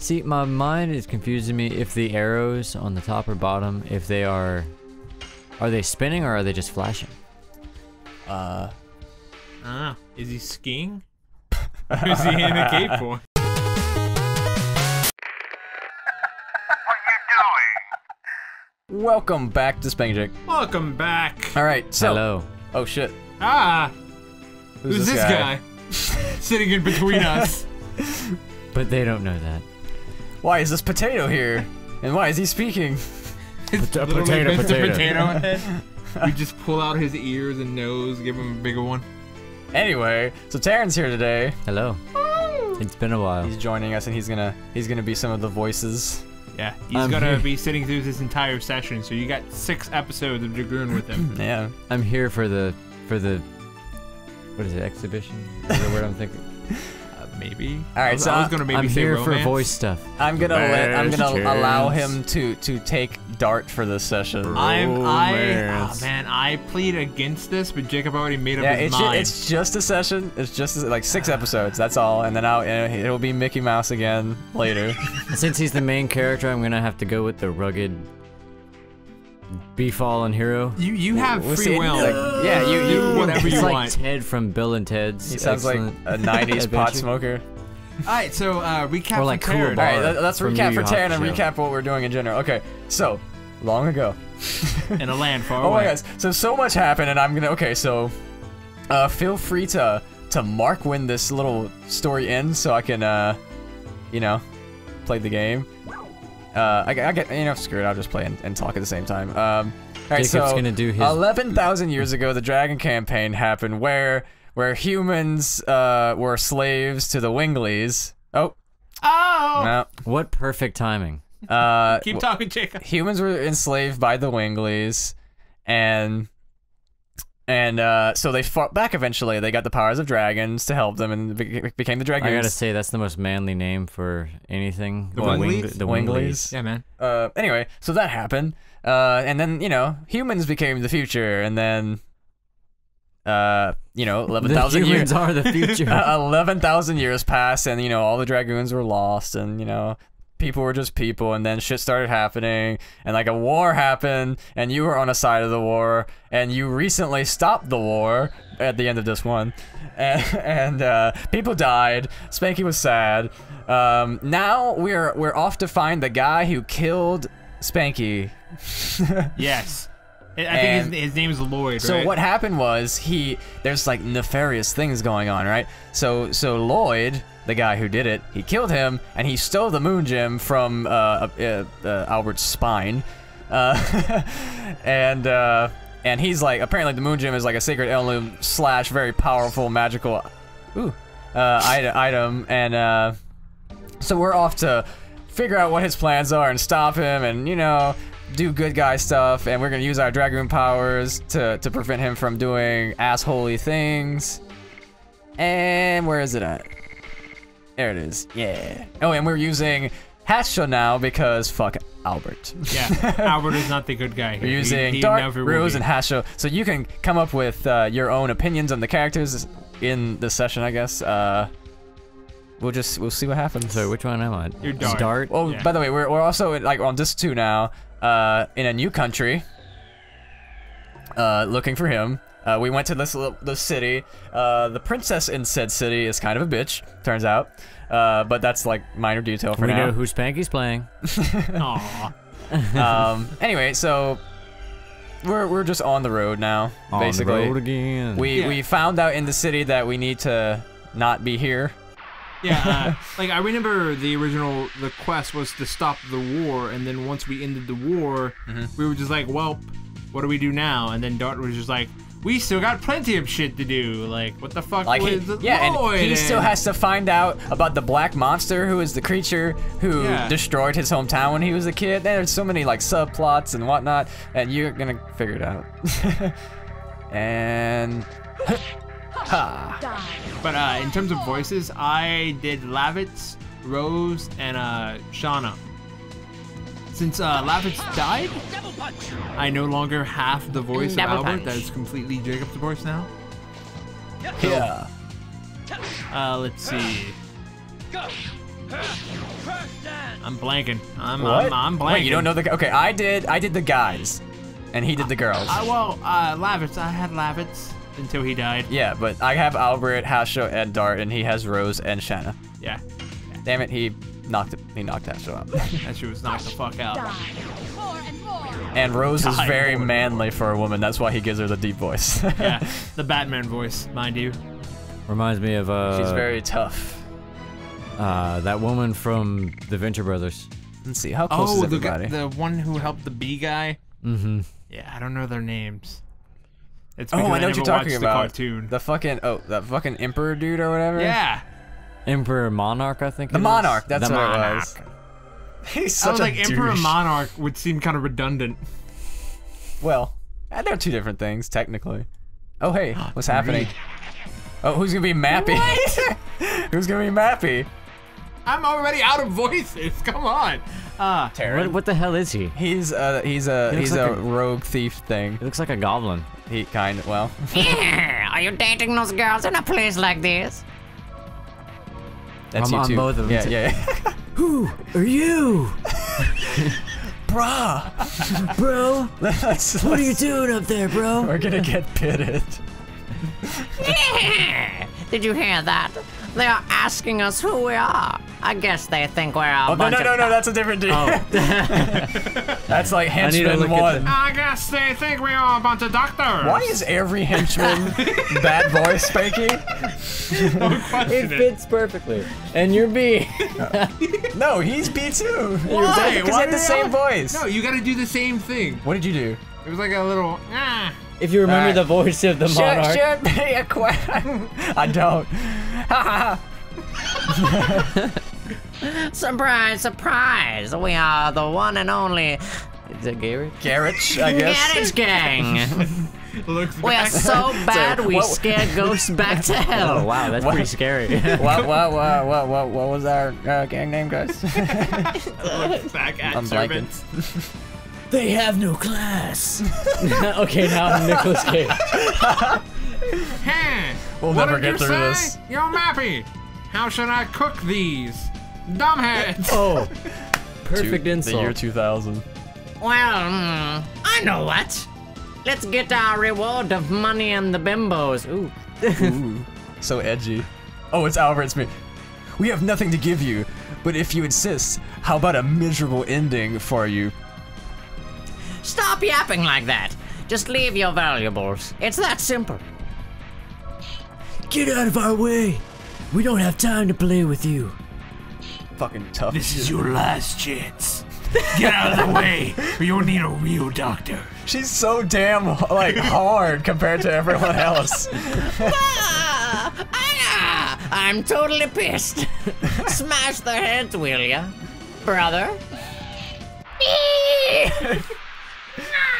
See, my mind is confusing me if the arrows on the top or bottom, if they are they spinning or are they just flashing? Ah, is he skiing? Or is he in a skateboard? Welcome back to Spank n' Jake. Welcome back. All right. So, hello. Oh shit. Ah. Who's this guy? Sitting in between us. But they don't know that. Why is this potato here? And why is he speaking? Potato. We just pull out his ears and nose, give him a bigger one. Anyway, so Taran's here today. Hello. Oh. It's been a while. He's joining us, and he's gonna be some of the voices. Yeah, he's gonna be sitting through this entire session, so you got 6 episodes of Dragoon with him. Yeah, I'm here for the what is it, exhibition? Is the word I'm thinking? Maybe. All right, I'm here for voice stuff. I'm gonna allow him to take Dart for this session. I plead against this, but Jacob already made up his mind. Yeah, it's just a session. It's just like 6 episodes. That's all, and then it'll be Mickey Mouse again later. Since he's the main character, I'm gonna have to go with the rugged be-fallen hero. You have free will. Like, yeah, you whatever you want. It's like Ted from Bill and Ted's. He sounds like a 90s pot smoker. Alright, so recap like for Taran. Alright, let's recap for Taran and recap what we're doing in general. Okay, so, long ago. In a land far away. Oh my gosh, so much happened and I'm gonna, okay, so, feel free to mark when this little story ends so I can, you know, play the game. I get, you know, screw it, I'll just play and talk at the same time. Alright, so, 11,000 years ago, the Dragon Campaign happened where humans, were slaves to the Winglies. Oh. Oh! No. What perfect timing. Keep talking, Jacob. Humans were enslaved by the Winglies, and so they fought back eventually. They got the powers of dragons to help them and became the Dragoons. I gotta say, that's the most manly name for anything. The Winglies? The Winglies. Yeah, man. Anyway, so that happened. And then, you know, humans became the future, and then, you know, 11,000 years. Humans are the future. 11,000 years passed, and, you know, all the Dragoons were lost, and, you know, people were just people, and then shit started happening, and like a war happened, and you were on a side of the war, and you recently stopped the war at the end of this one, and people died. Spanky was sad. Now we're off to find the guy who killed Spanky. Yes. I think his name is Lloyd, so right? What happened was there's like nefarious things going on, right? So Lloyd, the guy who did it, he killed him, and he stole the Moon Gem from Albert's spine, and he's like, apparently the Moon Gem is like a sacred heirloom / very powerful magical item, and so we're off to figure out what his plans are and stop him, and you know, do good guy stuff, and we're gonna use our Dragoon powers to prevent him from doing assholey things. And where is it at? There it is. Yeah. Oh, and we're using Hasho now because fuck Albert. Yeah, Albert is not the good guy here. We're using Dart, Rose, and Hasho, so you can come up with your own opinions on the characters in the session, I guess. We'll see what happens. So which one am I? You're Dart. Dart. Oh, yeah. By the way, we're also like on disc 2 now. In a new country, looking for him. We went to this city. The princess in said city is kind of a bitch, turns out. But that's like minor detail for now. We know who Spanky's playing. Aww. Anyway, so we're just on the road now. Basically. On the road again. We found out in the city that we need to not be here. Yeah, like I remember the quest was to stop the war, and then once we ended the war, we were just like, well, what do we do now? And then Dart was just like, we still got plenty of shit to do. Like, what the fuck? Like he still has to find out about the black monster who is the creature who destroyed his hometown when he was a kid. There's so many like subplots and whatnot, and you're gonna figure it out. And. But in terms of voices, I did Lavitz, Rose, and Shana. Since Lavitz died, I no longer have the voice of Albert. That is completely Jacob's voice now. Yeah. Let's see. I'm blanking. Wait, you don't know the guy? Okay, I did the guys, and he did the girls. Lavitz. I had Lavitz until he died. Yeah, but I have Albert, Hasho, and Dart, and he has Rose and Shana. Yeah. Damn it, he knocked Hasho out. That she was knocked the fuck out. And Rose is very manly for a woman. That's why he gives her the deep voice. Yeah, the Batman voice, mind you. Reminds me of she's very tough. That woman from the Venture Brothers. Let's see, how close is everybody? The one who helped the bee guy? Mm-hmm. Yeah, I don't know their names. It's because I know what you're talking about. The fucking, that fucking emperor dude or whatever? Yeah. Emperor Monarch, I think. The Monarch, that's what it was. He's such a douche. I was like, Emperor Monarch would seem kind of redundant. Well, they're two different things, technically. Oh, hey, what's happening? Oh, who's gonna be Mappy? What? Who's gonna be Mappy? I'm already out of voices. Come on. Taran. What the hell is he? He's like a rogue thief thing. He looks like a goblin. He kind of Yeah. Are you dating those girls in a place like this? That's you too. Both of them. Yeah. Who are you? Bruh. Bro. What are you doing up there, bro? We're gonna get pitted. Yeah. Did you hear that? They are asking us who we are. I guess they think we're a bunch of... No, that's a different dude. Oh. That's like henchman one. I guess they think we are a bunch of doctors. Why is every henchman bad voice, Spanky? It fits perfectly. And you're B. No, he's B too. Why? Because I had the same voice. No, you gotta do the same thing. What did you do? It was like a little... If you remember the voice of the monarch. Should be a question. I don't. Surprise, surprise. We are the one and only... Is it Gehrich? Gehrich, I guess. Gehrich gang. We are so bad we scared ghosts back to hell. Oh, wow, that's pretty scary. What was our gang name, guys? Looks back at servants. They have no class. Okay, now I'm Nicholas Cage. We'll never get through this. You're Mappy. How should I cook these? Dumbheads. Oh, perfect insult. The year 2000. Well, I know what. Let's get our reward of money and the bimbos. Ooh. Ooh, so edgy. Oh, it's Albert. It's me. We have nothing to give you, but if you insist, how about a miserable ending for you? Stop yapping like that. Just leave your valuables. It's that simple. Get out of our way. We don't have time to play with you. Fucking tough. This is your last chance. Get out of the way, or you'll need a real doctor. She's so damn hard compared to everyone else. I'm totally pissed. Smash their heads, will ya, brother?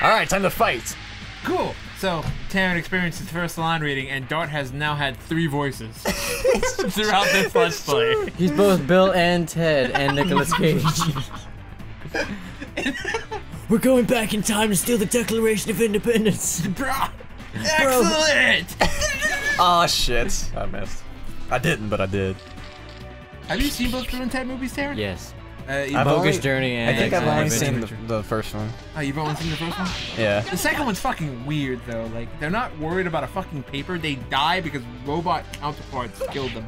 All right, time to fight. Cool. So Taran experienced his first line reading, and Dart has now had 3 voices throughout this Let's Play. He's both Bill and Ted and Nicholas Cage. We're going back in time to steal the Declaration of Independence. Bro. Excellent. Oh shit! I missed. I didn't, but I did. Have you seen both Bill and Ted movies, Taran? Yes. Bogus Journey and I think I've only seen the first one. Oh, you've only seen the first one? Yeah. The second one's fucking weird, though. Like, they're not worried about a fucking paper. They die because robot counterparts killed them.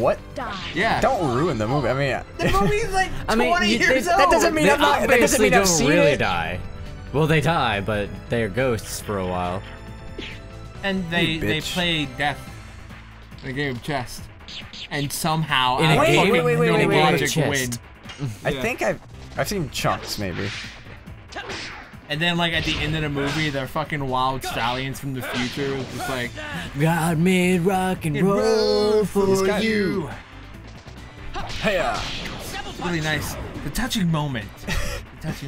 What? Yeah. Don't ruin the movie. I mean... The movie's like 20 years old. That doesn't mean I've seen it. They really die. Well, they die, but they are ghosts for a while. And they play death in a game of chess. And somehow... In a game of no logic win. I think I've seen chunks, maybe. And then, like, at the end of the movie, they're fucking Wild Stallions from the future. It's just like, God made rock and roll for you. Hey-ya. It's really nice. The touching moment.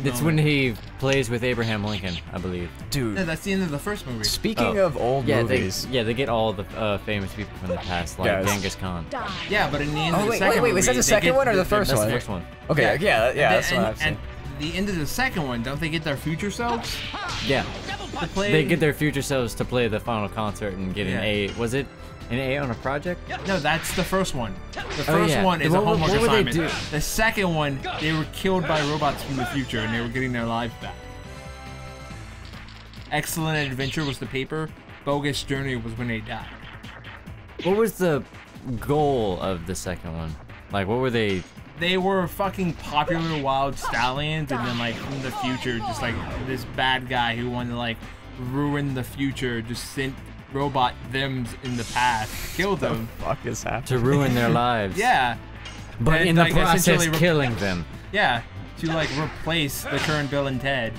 It's when he plays with Abraham Lincoln, I believe. Dude. No, that's the end of the first movie. Speaking of old movies. They get all the famous people from the past, like Genghis Khan. Yeah, but in the end of the second movie... Wait, is that the second one or the first one? That's the first one. Okay, yeah, that's what I've seen. At the end of the second one, don't they get their future selves? Yeah. They get their future selves to play the final concert and get an A. Was it An A on a project? No, that's the first one. The first one is a homework assignment. The second one, they were killed by robots from the future and they were getting their lives back. Excellent Adventure was the paper. Bogus Journey was when they died. What was the goal of the second one? Like, what were they? They were fucking popular wild stallions, and then like from the future, just like this bad guy who wanted to like ruin the future, just sent robot them in the past, killed them. What the fuck is happening? To ruin their lives. Yeah. But and in the process, killing them. Yeah. To like replace the current Bill and Ted.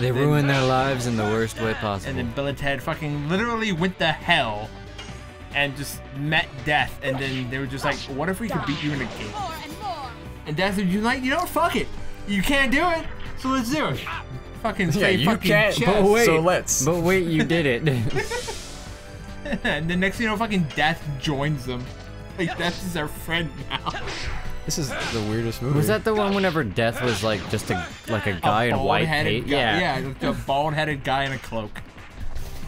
They ruined their lives in the worst way possible. And then Bill and Ted fucking literally went to hell and just met death, and then they were just like, what if we could beat you in a game? And Death would be like, you know, fuck it. You can't do it, so let's do it. Fucking say fucking chess. But wait, so let's. But wait, you did it. And the next thing you know, fucking Death joins them. Like, Death is our friend now. This is the weirdest movie. Was that the one whenever Death was like just a like a guy in white cape? Yeah, yeah, a bald-headed guy in a cloak.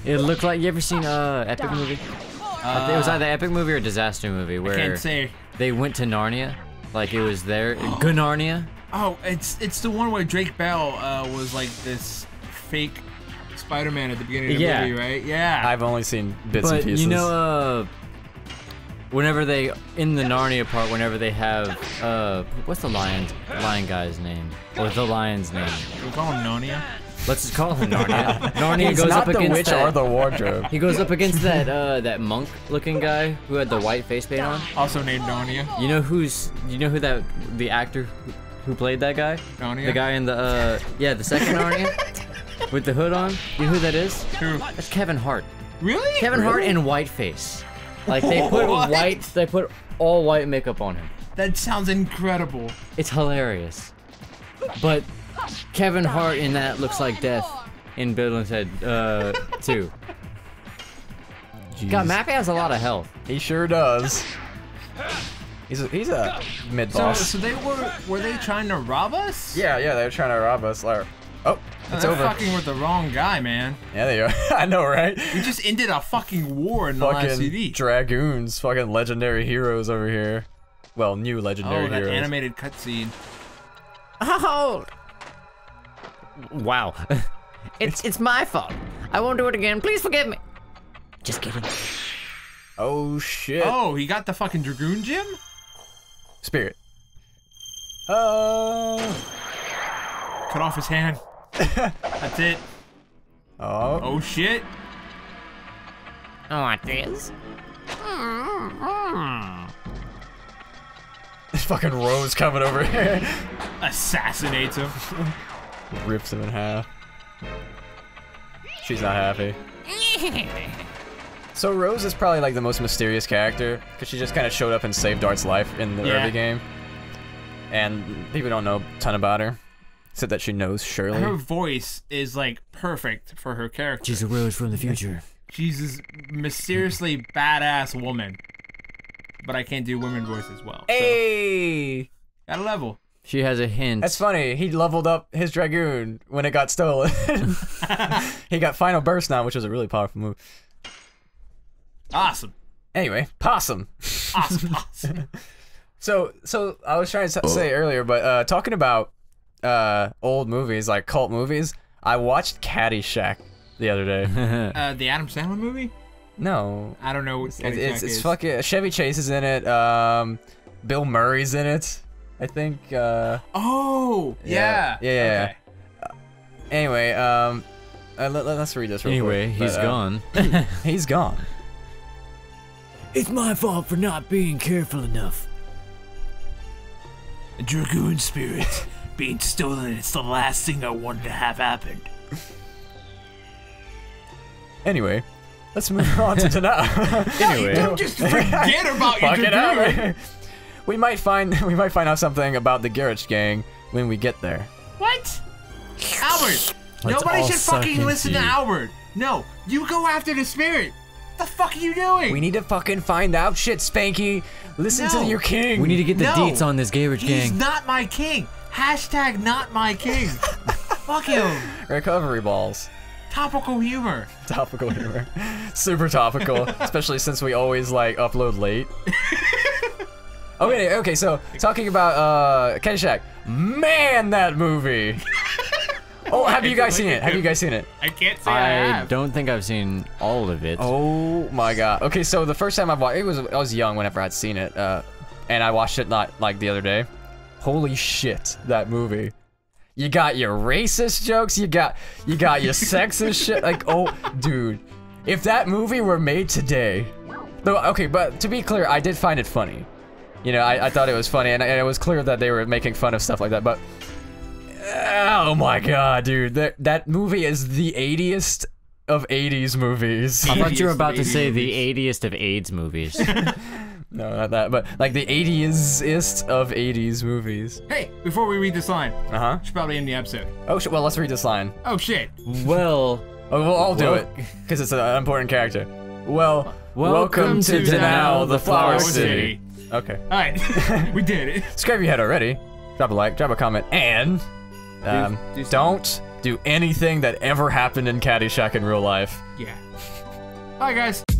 It looked like, you ever seen epic movie? It was either epic movie or disaster movie where I can't say. They went to Narnia, like it was there. Good Narnia. Oh, it's the one where Drake Bell was like this fake Spider-Man at the beginning of the movie, right? Yeah. I've only seen bits and pieces. You know, whenever they in the Narnia part, whenever they have what's the lion guy's name or the lion's name? We call him Narnia. Let's just call him Narnia. Narnia goes up against the witch or the wardrobe. He goes up against that that monk-looking guy who had the white face paint on. Also named Narnia. You know who's? You know who that the actor who played that guy? Narnia. The guy in the the second Narnia with the hood on. You know who that is? Who? That's Kevin Hart. Really? Kevin Hart in whiteface. Like they put they put all white makeup on him. That sounds incredible. It's hilarious. But Kevin Hart in that looks like Death in Bill and Ted 2. Jeez. God, Mappy has a lot of health. He sure does. He's a mid boss. So they were they trying to rob us? Yeah, they were trying to rob us. Like, oh. It's over. Fucking with the wrong guy, man. Yeah, they are. I know, right? We just ended a fucking war in the last CD. Dragoons, fucking legendary heroes over here. Well, new legendary heroes. Oh, that animated cutscene. Oh! Wow. It's my fault. I won't do it again. Please forgive me. Just kidding. Oh, shit. Oh, he got the fucking Dragoon gem? Spirit. Cut off his hand. That's it. Oh. Oh shit. I want this. This fucking Rose coming over here. Assassinates him. Rips him in half. She's not happy. So Rose is probably like the most mysterious character because she just kind of showed up and saved Dart's life in the early game. And people don't know a ton about her. Said that she knows Shirley. Her voice is like perfect for her character. She's a rose from the future. She's this mysteriously badass woman, but I can't do women voices well. Hey, so, got a level. She has a hint. That's funny. He leveled up his Dragoon when it got stolen. He got Final Burst now, which was a really powerful move. Awesome. Anyway, possum. Awesome. Awesome. So I was trying to say earlier, but talking about old movies, like cult movies. I watched Caddyshack the other day. The Adam Sandler movie? No. I don't know what Caddyshack is. Fucking Chevy Chase is in it. Bill Murray's in it, I think. Oh! Yeah. Yeah. Okay. Anyway, let's read this real quick. Anyway, he's gone. He's gone. It's my fault for not being careful enough. A Dragoon spirit. Being stolen, it's the last thing I wanted to have happened. Anyway, let's move on to tonight. Anyway, don't just forget about your Dragoon. We might find out something about the Gehrich gang when we get there. What? Albert! Nobody should fucking listen to Albert! No, you go after the spirit! What the fuck are you doing? We need to fucking find out shit, Spanky! Listen to your king! We need to get the deets on this Gehrich gang. He's not my king! #NotMyKing. Fuck him. Recovery balls. Topical humor. Topical humor. Super topical, especially since we always like upload late. Okay, okay, so talking about Caddyshack. Man, that movie. Oh, have you guys seen it? Have you guys seen it? I can't say I don't think I've seen all of it. Oh my god. Okay, so the first time I watched it was I was young whenever I'd seen it, and I watched it not like the other day. Holy shit, that movie. You got your racist jokes, you got your sexist shit. Like, oh, dude. If that movie were made today. Though, okay, but to be clear, I did find it funny. You know, I thought it was funny, and it was clear that they were making fun of stuff like that, but oh my god, dude. That movie is the 80th of 80s movies. I thought you were about to say the 80th of AIDS movies. No, not that, but like the 80s-ist of 80s movies. Hey, before we read this line, we should probably end the episode. Oh, well, let's read this line. Oh, shit. Well, I'll do it, because it's an important character. Well, welcome to Denal, the Flower City. Okay. Alright, we did it. Subscribe if you had already. Drop a like, drop a comment, and don't do anything that ever happened in Caddyshack in real life. Yeah. Bye, guys.